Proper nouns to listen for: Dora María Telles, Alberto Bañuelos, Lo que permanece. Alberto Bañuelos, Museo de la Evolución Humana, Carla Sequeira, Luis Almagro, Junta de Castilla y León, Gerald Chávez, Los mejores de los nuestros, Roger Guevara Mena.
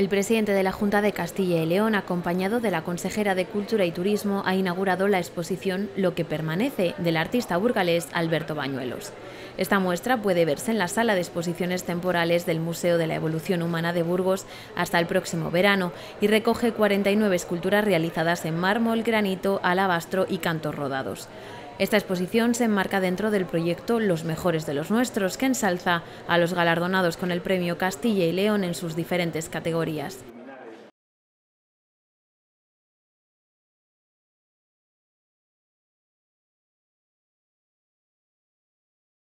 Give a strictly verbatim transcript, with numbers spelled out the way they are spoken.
El presidente de la Junta de Castilla y León, acompañado de la consejera de Cultura y Turismo, ha inaugurado la exposición Lo que permanece, del artista burgalés Alberto Bañuelos. Esta muestra puede verse en la sala de exposiciones temporales del Museo de la Evolución Humana de Burgos hasta el próximo verano y recoge cuarenta y nueve esculturas realizadas en mármol, granito, alabastro y cantos rodados. Esta exposición se enmarca dentro del proyecto Los mejores de los nuestros, que ensalza a los galardonados con el premio Castilla y León en sus diferentes categorías.